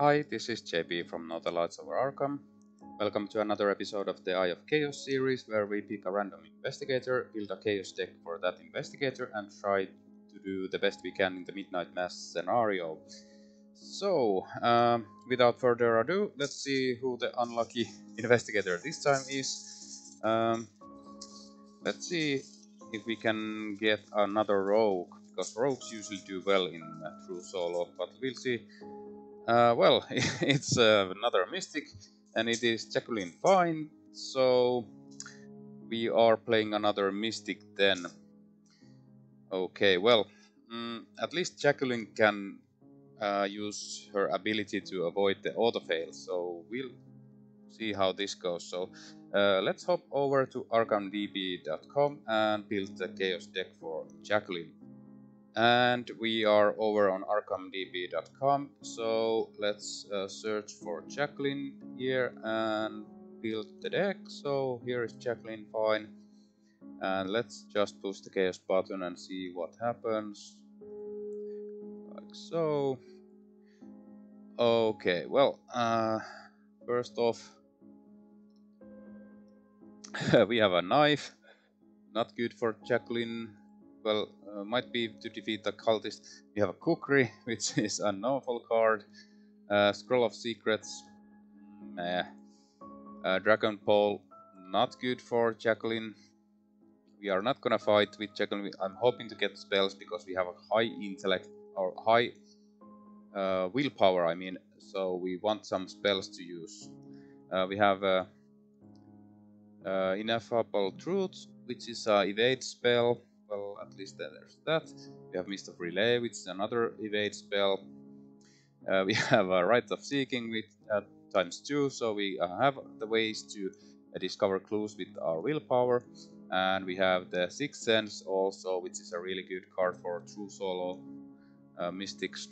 Hi, this is JP from Northern Lights Over Arkham. Welcome to another episode of the Eye of Chaos series, where we pick a random investigator, build a chaos deck for that investigator, and try to do the best we can in the Midnight Masks scenario. So, without further ado, let's see who the unlucky investigator this time is. Let's see if we can get another rogue, because rogues usually do well in True Solo, but we'll see. Well, it's another mystic, and it is Jacqueline Fine, so we are playing another mystic then. Okay, well, at least Jacqueline can use her ability to avoid the autofail, so we'll see how this goes. So let's hop over to ArkhamDB.com and build the chaos deck for Jacqueline. And we are over on ArkhamDB.com, so let's search for Jacqueline here and build the deck. So here is Jacqueline Fine, and let's just push the chaos button and see what happens, like so. Okay, well, first off, we have a knife, not good for Jacqueline. Well, might be to defeat the cultist. We have a Kukri, which is an awful card. Scroll of Secrets, meh. Dragon Pole, not good for Jacqueline. We are not gonna fight with Jacqueline. I'm hoping to get spells because we have a high intellect, or high willpower, I mean. So we want some spells to use. We have Ineffable Truth, which is an evade spell. Well, at least there's that. We have Mists of R'lyeh, which is another evade spell. We have a Rite of Seeking with ×2, so we have the ways to discover clues with our willpower. And we have the Sixth Sense also, which is a really good card for True Solo mystics.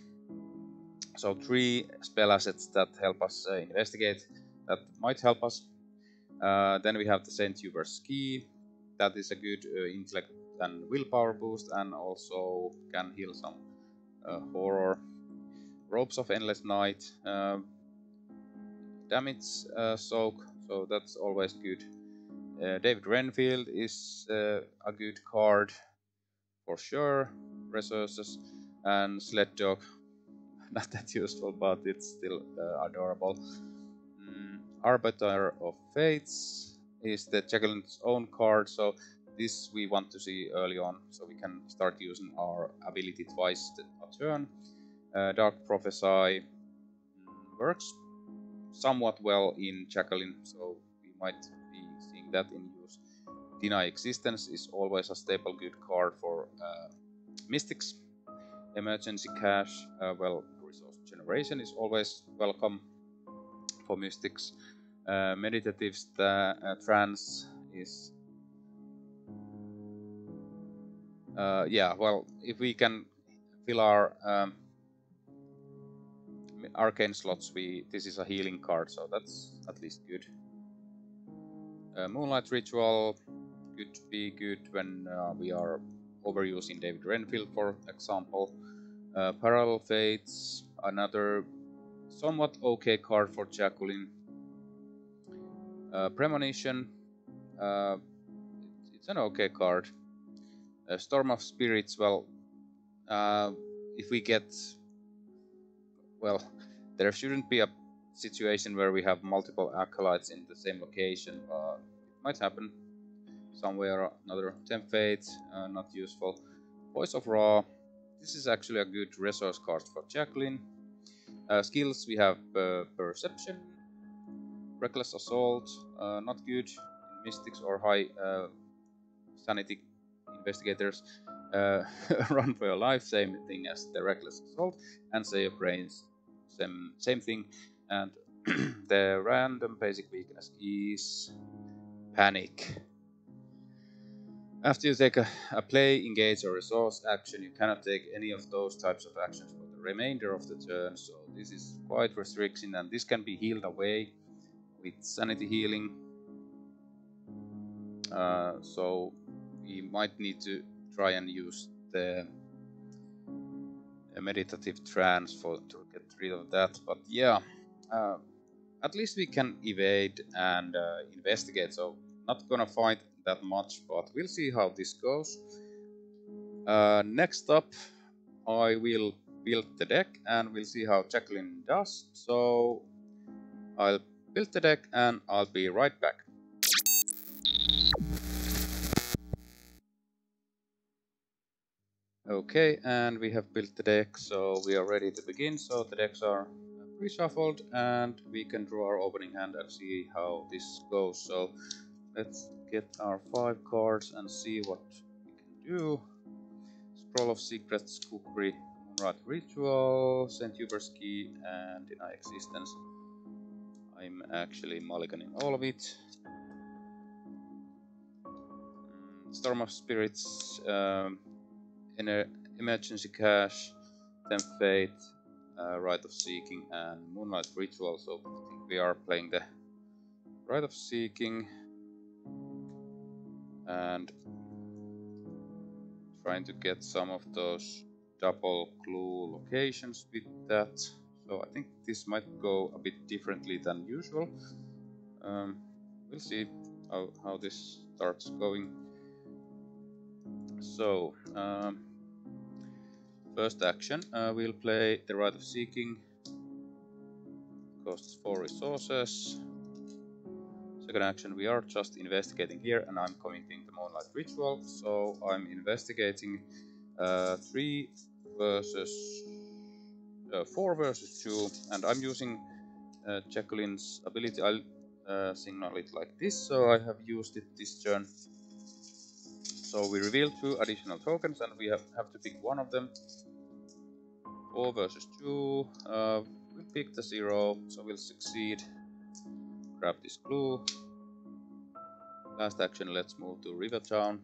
So 3 spell assets that help us investigate, that might help us. Then we have the St. Hubert's Key, that is a good intellect and willpower boost, and also can heal some horror. Robes of Endless Night, damage soak, so that's always good. David Renfield is a good card for sure. Resources, and Sleddog, not that useful, but it's still adorable. Arbiter of Fates is the Jacqueline's own card, so this we want to see early on, so we can start using our ability twice a turn. Dark Prophecy works somewhat well in Jacqueline, so we might be seeing that in use. Deny Existence is always a staple good card for mystics. Emergency Cash, well, resource generation is always welcome for mystics. Meditative Trance is... yeah, well, if we can fill our arcane slots, this is a healing card, so that's at least good. Moonlight Ritual could be good when we are overusing David Renfield, for example. Parallel Fates, another somewhat okay card for Jacqueline. Premonition, it's an okay card. Storm of Spirits, well, if we get, well, there shouldn't be a situation where we have multiple Acolytes in the same location, it might happen somewhere or another. Temp Fate, not useful. Voice of Ra, this is actually a good resource card for Jacqueline. Skills, we have Perception, Reckless Assault, not good in mystics or high sanity investigators. Run for your life, same thing as the Reckless Assault, and Say Your Brains, same thing. And the random basic weakness is Panic. After you take a play, engage, or resource action, you cannot take any of those types of actions for the remainder of the turn, so this is quite restricting, and this can be healed away with sanity healing. So we might need to try and use the a meditative trance to get rid of that. But yeah, at least we can evade and investigate, so not gonna fight that much, but we'll see how this goes. Next up, I will build the deck and we'll see how Jacqueline does. So I'll build the deck and I'll be right back. Okay, and we have built the deck, so we are ready to begin. So the decks are reshuffled and we can draw our opening hand and see how this goes. So let's get our 5 cards and see what we can do. Scroll of Secrets, Kukri, Moonlight Ritual, St. Hubert's Key, and Deny Existence. I'm actually mulliganing all of it. Storm of Spirits, Emergency Cash, Temp Fate, Rite of Seeking, and Moonlight Ritual. So I think we are playing the Rite of Seeking and trying to get some of those double clue locations with that. So I think this might go a bit differently than usual. We'll see how this starts going. So, first action, we'll play the Rite of Seeking, costs 4 resources. Second action, we are just investigating here, and I'm committing the Moonlight Ritual, so I'm investigating 4 versus 2, and I'm using Jacqueline's ability. I'll signal it like this, so I have used it this turn. So we reveal 2 additional tokens and we have to pick one of them. 4 versus 2, we pick the 0, so we'll succeed. Grab this clue. Last action, let's move to Rivertown.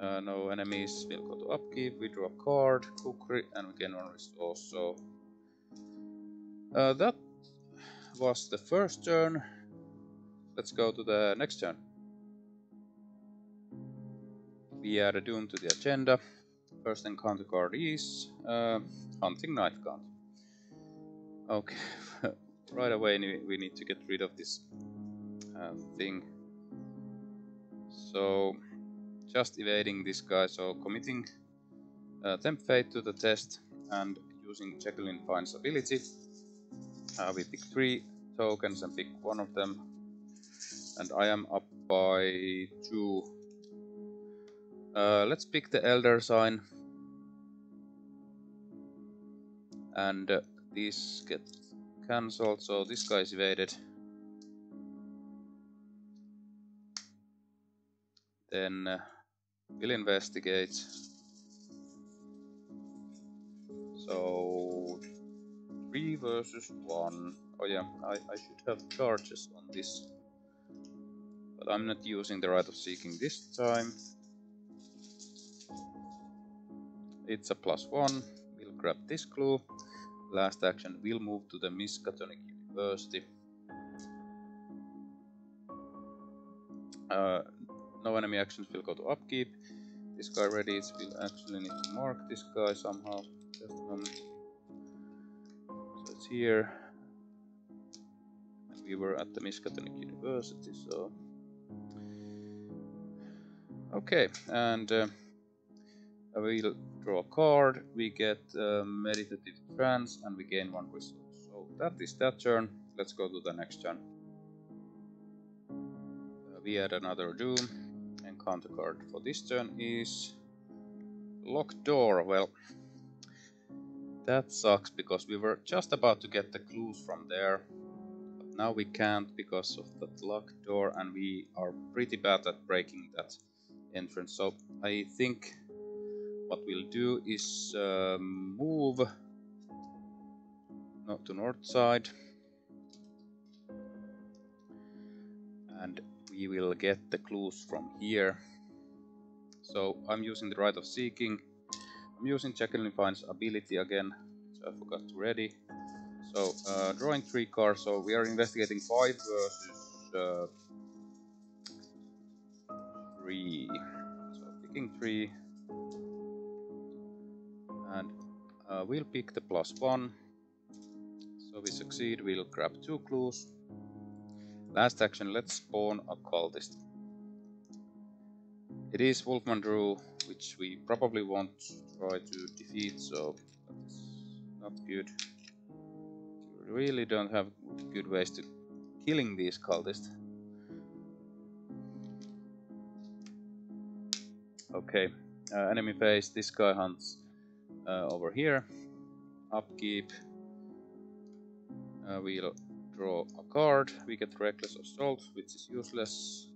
No enemies, we'll go to Upkeep, we draw a card, Kukri, and we gain 1 resource. So that was the first turn. Let's go to the next turn. We add a Doom to the agenda. First encounter card is Hunting Night Gaunt. Okay, right away we need to get rid of this thing. So, just evading this guy, so committing Temp Fate to the test and using Jacqueline Fine's ability. We pick 3 tokens and pick one of them. And I am up by 2. Let's pick the Elder Sign, and these get cancelled, so this guy is evaded. Then we'll investigate. So 3 versus 1. Oh yeah, I should have charges on this, but I'm not using the Rite of Seeking this time. It's a +1. We'll grab this clue. Last action, we'll move to the Miskatonic University. No enemy actions, we'll go to Upkeep. This guy readies, we'll actually need to mark this guy somehow. Just a moment. So it's here. And we were at the Miskatonic University, so... Okay, and we'll draw a card, we get Meditative Trance, and we gain 1 resource. So that is that turn. Let's go to the next turn. We add another Doom, and counter card for this turn is Locked Door. Well, that sucks, because we were just about to get the clues from there. But now we can't because of that locked door, and we are pretty bad at breaking that entrance. So I think what we'll do is move not to north side, and we will get the clues from here. So I'm using the Rite of Seeking, I'm using Jacqueline Fine's ability again, so I forgot to ready. So drawing 3 cards, so we are investigating 5 versus 3. So picking 3, and we'll pick the +1. So we succeed, we'll grab 2 clues. Last action, let's spawn a cultist. It is Wolfman Drew, which we probably won't try to defeat, so that's not good. We really don't have good ways to killing these cultists. Okay, enemy phase, this guy hunts over here. Upkeep. We'll draw a card, we get Reckless Assault, which is useless.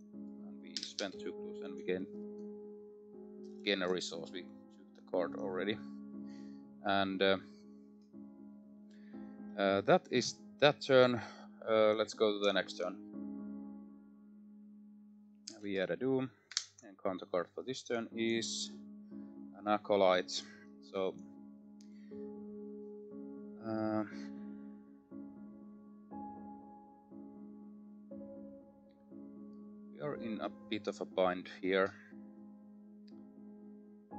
And we spend 2 clues and we gain a resource, we took the card already. And that is that turn, let's go to the next turn. We add a Doom, and counter card for this turn is an Acolyte. So we are in a bit of a bind here. I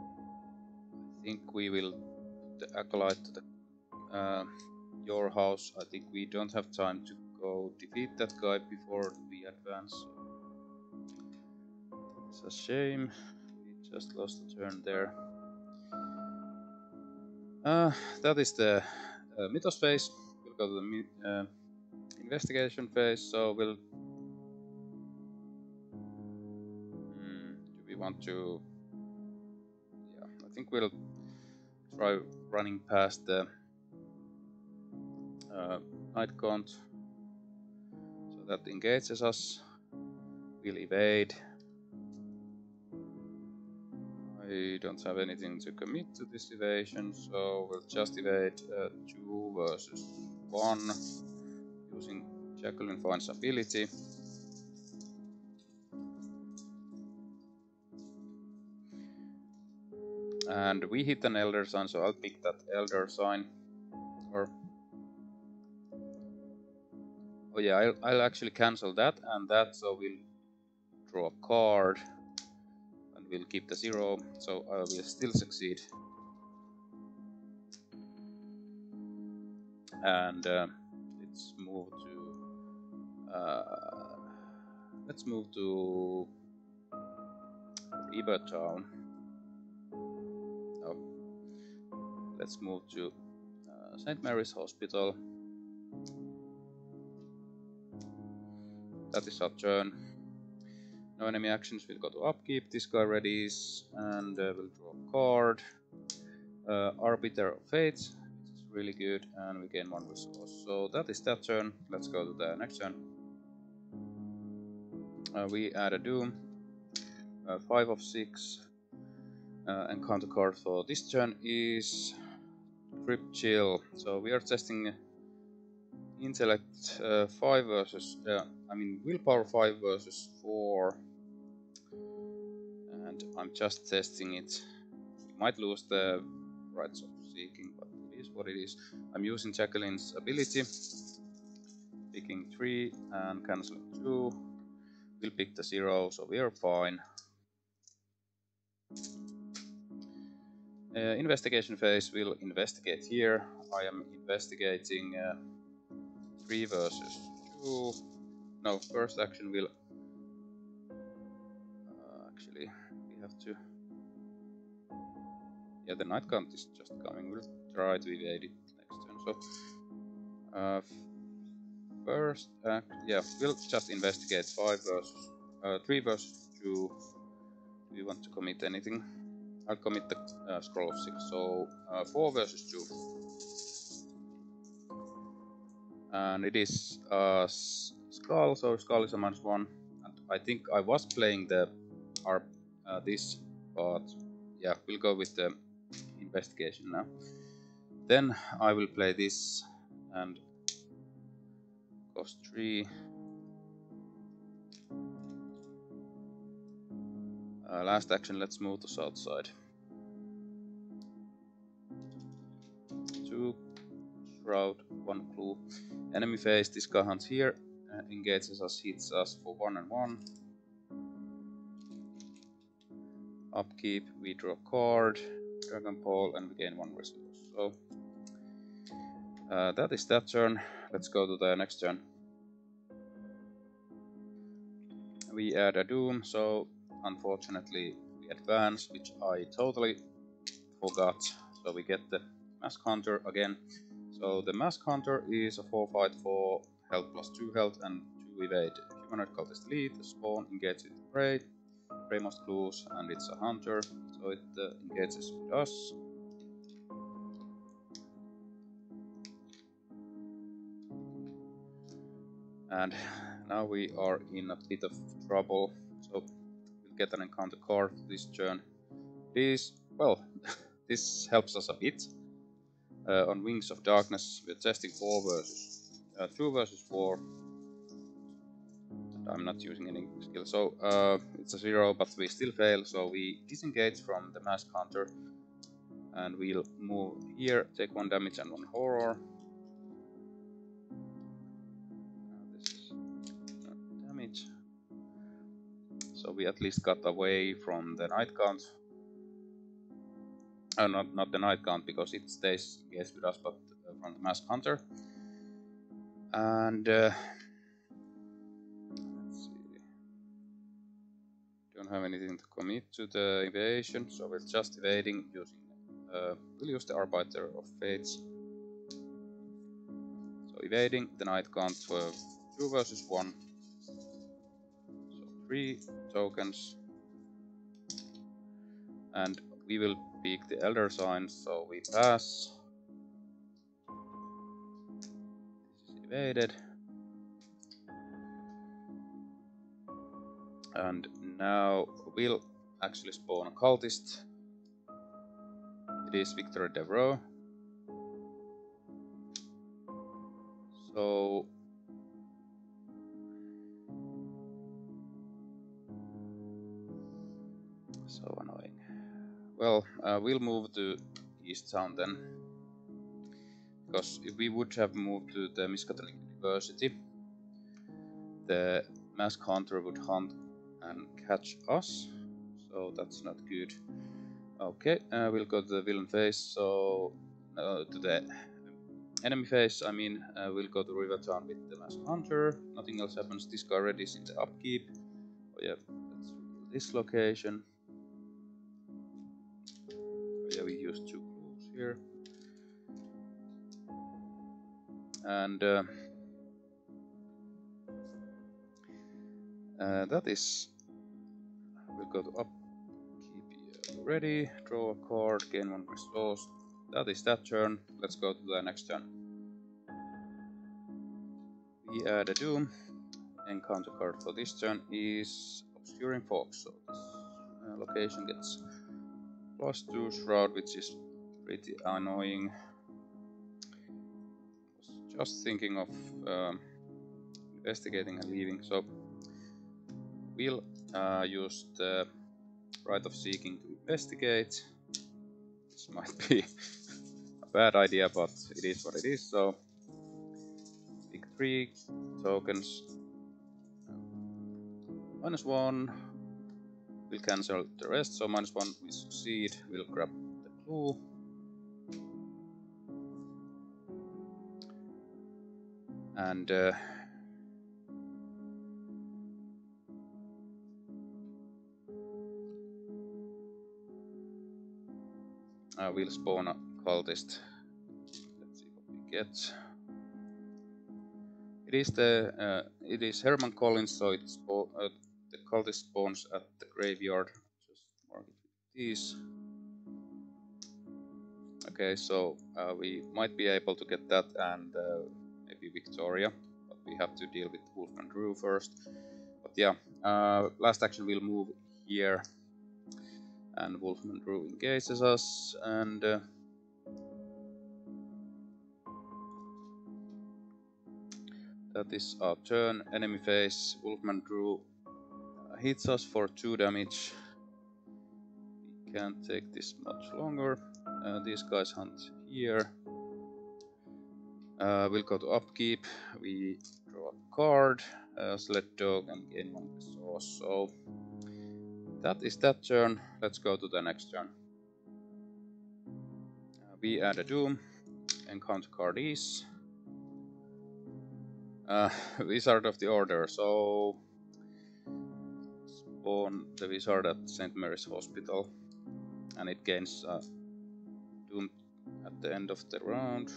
think we will put the Acolyte to the your house. I think we don't have time to go defeat that guy before we advance. It's a shame. We just lost a turn there. That is the Mythos phase. We'll go to the investigation phase. So we'll. Do we want to? Yeah, I think we'll try running past the Night Gaunt, so that engages us. We'll evade. I don't have anything to commit to this evasion, so we'll just evade 2 versus 1 using Jacqueline Fine's ability. And we hit an Elder Sign, so I'll pick that Elder Sign. Or oh yeah, I'll actually cancel that and that, so we'll draw a card and we'll keep the 0, so I will still succeed. And let's move to Rebirth Town. Oh, let's move to St. Mary's Hospital. That is our turn. No enemy actions, we'll go to upkeep. This guy readies and we'll draw a card. Arbiter of Fates, which is really good, and we gain 1 resource. So that is that turn. Let's go to the next turn. We add a Doom, 5 of 6. And counter card for this turn is Crypt Chill. So we are testing Intellect 5 versus, Willpower 5 versus 4, and I'm just testing it. We might lose the Rite of Seeking, but it is what it is. I'm using Jacqueline's ability, picking 3 and cancelling 2. We'll pick the 0, so we are fine. Investigation phase, we'll investigate here. I am investigating 3 versus 2. No, first action will actually we have to. Yeah, the Night Gaunt is just coming. We'll try to evade it next turn. So first act. Yeah, we'll just investigate 3 versus 2. Do we want to commit anything? I'll commit the Scroll of Secrets. So 4 versus 2. And it is Skull, so Skull is a -1. And I think I was playing the this, but yeah, we'll go with the investigation now. Then I will play this and cost 3. Last action, let's move to south side. 2. Route, 1 clue. Enemy phase, this guy hunts here, engages us, hits us for 1 and 1. Upkeep, we draw a card, Dragon Ball, and we gain one resource. So that is that turn. Let's go to the next turn. We add a Doom, so unfortunately we advance, which I totally forgot. So we get the Mask Hunter again. So the Mask Hunter is a 4-5 for health plus 2 health and 2 evade. Humanoid cultist lead, spawn, engages with prey. Prey must lose, and it's a hunter, so it engages with us. And now we are in a bit of trouble, so we'll get an encounter card this turn. This, well, this helps us a bit. On Wings of Darkness, we're testing 2 versus 4. I'm not using any skill, so it's a 0, but we still fail, so we disengage from the Mask Hunter. And we'll move here, take 1 damage and 1 horror. This is not damage. So we at least got away from the Night Gaunt. Not the Night Gaunt, because it stays engaged with us, but from the Mask Hunter. And don't have anything to commit to the evasion, so we're just evading using. We'll use the Arbiter of Fates. So evading the Night Gaunt for 2 versus 1. So 3 tokens, and we will pick the Elder Sign. So we pass. This is evaded. And now we'll actually spawn a cultist. It is Victor Devereaux. So annoying. Well, we'll move to East Town then, because if we would have moved to the Miskatonic University, the Mask Hunter would hunt and catch us, so that's not good. Okay, we'll go to the villain phase, so to the enemy phase, I mean. We'll go to Rivertown with the Mask Hunter. Nothing else happens. This guy already is in the upkeep. Oh yeah, let's reveal this location. Oh yeah, we use 2 clues here. And that is, we'll go to up, keep ready, draw a card, gain 1 resource. That is that turn. Let's go to the next turn. We add a Doom. Encounter card for this turn is Obscuring Fox, so this location gets plus 2 shroud, which is pretty annoying. I was just thinking of investigating and leaving, so we'll use the Rite of Seeking to investigate. This might be a bad idea, but it is what it is, so pick 3 tokens. -1, we'll cancel the rest, so -1 we succeed, we'll grab the clue. And we'll spawn a cultist. Let's see what we get. It is the it is Herman Collins, so it's the cultist spawns at the graveyard. Just mark it with these. Okay, so we might be able to get that and maybe Victoria, but we have to deal with Wolfman Drew first. But yeah, last action we'll move here. And Wolfman Drew engages us, and that is our turn. Enemy phase, Wolfman Drew hits us for 2 damage. We can't take this much longer. These guys hunt here. We'll go to upkeep. We draw a card, Sleddog, and gain 1 resource. So that is that turn. Let's go to the next turn. we add a doom and countercard these. Wizard of the Order, so spawn the wizard at St. Mary's Hospital, and it gains doom at the end of the round.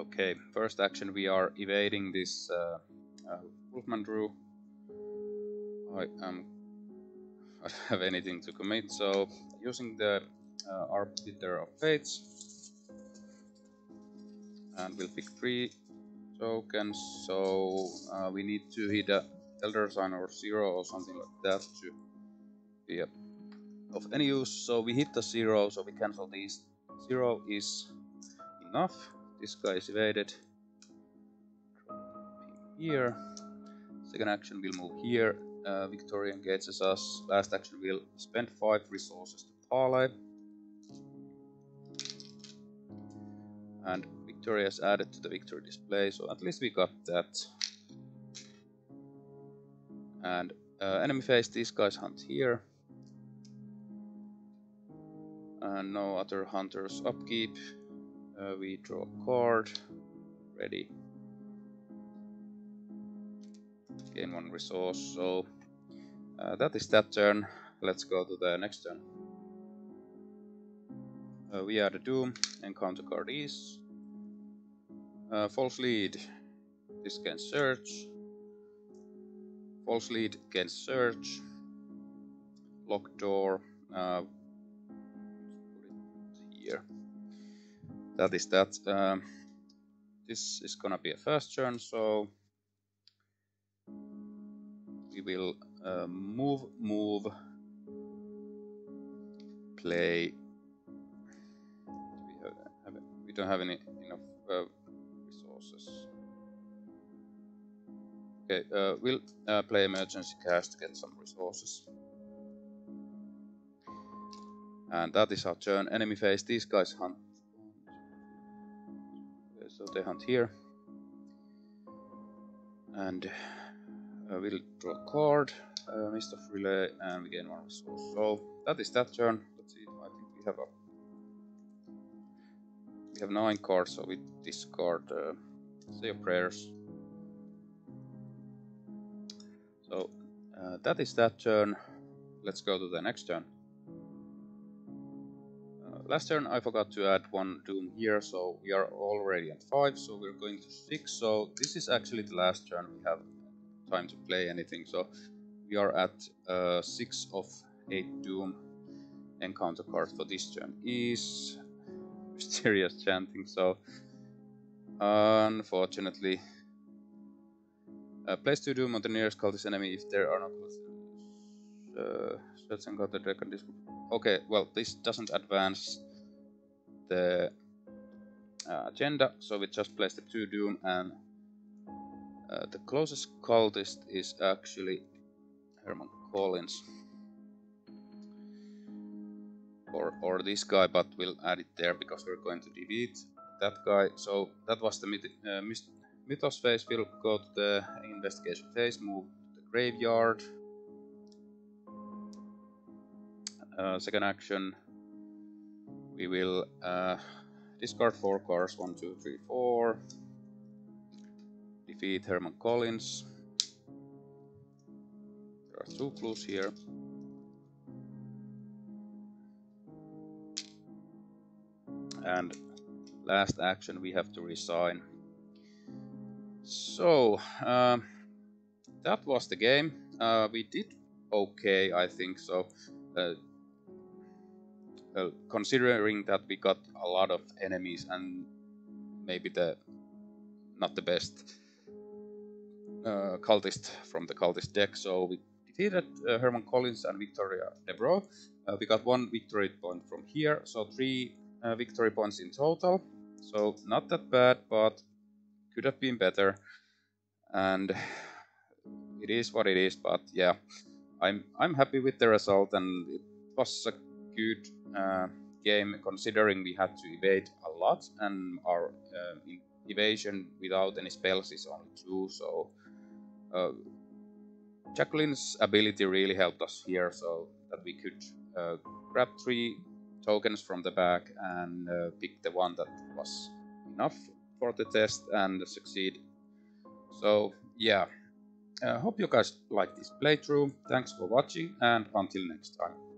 Okay, first action, we are evading this Wolfman Drew. I don't have anything to commit, so using the Arbiter of Fates, and we'll pick 3 tokens, so we need to hit a Elder Sign or 0 or something like that to be of any use. So we hit the 0, so we cancel these. 0 is enough. This guy is evaded. Here. Second action, we'll move here. Victoria engages us. Last action, we'll spend 5 resources to parlay. And Victoria is added to the victory display, so at least we got that. And enemy phase, these guys hunt here. And no other hunters upkeep. We draw a card. Ready. Gain 1 resource, so that is that turn. Let's go to the next turn. We add a doom and countercard these. False Lead. This can search. False Lead can search. Locked Door. Put it here. That is that. This is gonna be a first turn, so we will move, play. We don't have enough resources. Okay, we'll play Emergency Cash to get some resources. And that is our turn. Enemy phase, these guys hunt. Okay, so they hunt here. And we'll draw a card, Mists of R'lyeh, and we gain 1 resource. So that is that turn. Let's see. I think we have a. We have 9 cards, so we discard. Say your prayers. So that is that turn. Let's go to the next turn. Last turn I forgot to add 1 doom here, so we are already at 5. So we're going to 6. So this is actually the last turn we have time to play anything, so we are at 6 of 8 doom. Encounter card for this turn is Mysterious Chanting, so unfortunately place 2 doom on the nearest cultist enemy if there are no search and got the dragon. Okay, well, this doesn't advance the agenda, so we just place the 2 doom, and the closest cultist is actually Herman Collins, or this guy, but we'll add it there because we're going to delete that guy. So that was the mythos phase. We'll go to the investigation phase, move to the graveyard. Second action, we will discard 4 cards, 1, 2, 3, 4. Defeat Herman Collins. There are 2 clues here. And last action, we have to resign. So that was the game. We did okay, I think so. Considering that we got a lot of enemies and maybe not the best cultist from the cultist deck, so we defeated Herman Collins and Victoria Debro. We got 1 victory point from here, so 3 victory points in total, so not that bad, but could have been better, and it is what it is. But yeah, I'm happy with the result, and it was a good game, considering we had to evade a lot, and our evasion without any spells is only 2, so Jacqueline's ability really helped us here, so that we could grab 3 tokens from the bag and pick the one that was enough for the test and succeed. So yeah, hope you guys like this playthrough. Thanks for watching, and until next time.